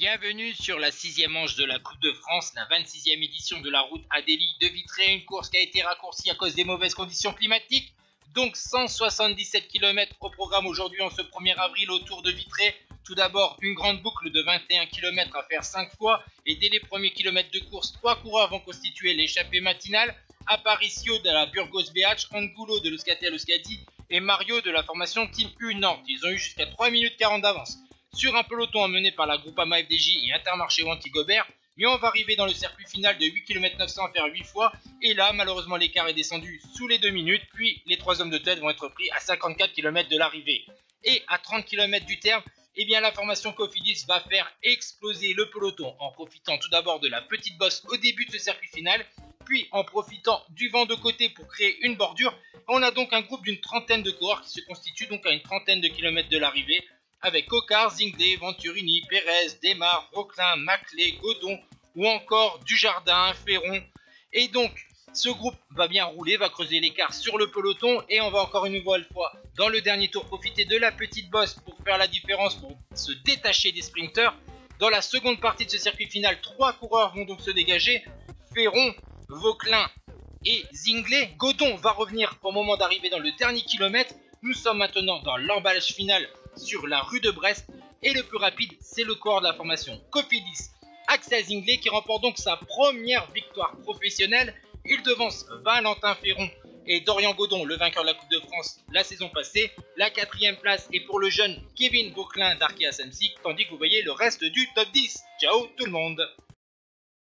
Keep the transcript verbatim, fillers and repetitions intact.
Bienvenue sur la sixième manche de la Coupe de France, la vingt-sixième édition de la Route Adélie de Vitré, une course qui a été raccourcie à cause des mauvaises conditions climatiques. Donc cent soixante-dix-sept kilomètres au programme aujourd'hui en ce premier avril autour de Vitré. Tout d'abord une grande boucle de vingt et un kilomètres à faire cinq fois et dès les premiers kilomètres de course, trois coureurs vont constituer l'échappée matinale. Aparicio de la Burgos B H, Angulo de l'Euskaltel Euskadi et Mario de la formation Team U Nantes. Ils ont eu jusqu'à trois minutes quarante d'avance sur un peloton emmené par la Groupama F D J et Intermarché Wanti-Gobert, mais on va arriver dans le circuit final de huit kilomètres neuf cents à faire huit fois, et là malheureusement l'écart est descendu sous les deux minutes, puis les trois hommes de tête vont être pris à cinquante-quatre kilomètres de l'arrivée. Et à trente kilomètres du terme, eh bien la formation Cofidis va faire exploser le peloton en profitant tout d'abord de la petite bosse au début de ce circuit final, puis en profitant du vent de côté pour créer une bordure. On a donc un groupe d'une trentaine de coureurs qui se constitue donc à une trentaine de kilomètres de l'arrivée, avec Ocar, Zingle, Venturini, Pérez, Desmar, Vauclin, Maclé, Godon ou encore Dujardin, Ferron. Et donc ce groupe va bien rouler, va creuser l'écart sur le peloton et on va encore une nouvelle fois dans le dernier tour profiter de la petite bosse pour faire la différence, pour se détacher des sprinteurs. Dans la seconde partie de ce circuit final, trois coureurs vont donc se dégager, Ferron, Vauclin et Zingle. Godon va revenir au moment d'arriver dans le dernier kilomètre. Nous sommes maintenant dans l'emballage final sur la rue de Brest et le plus rapide c'est le coureur de la formation Cofidis, Axel Zingle, qui remporte donc sa première victoire professionnelle. Il devance Valentin Ferron et Dorian Godon, le vainqueur de la Coupe de France la saison passée. La quatrième place est pour le jeune Kevin Vauquelin d'Arkea Samsic, tandis que vous voyez le reste du top dix. Ciao tout le monde.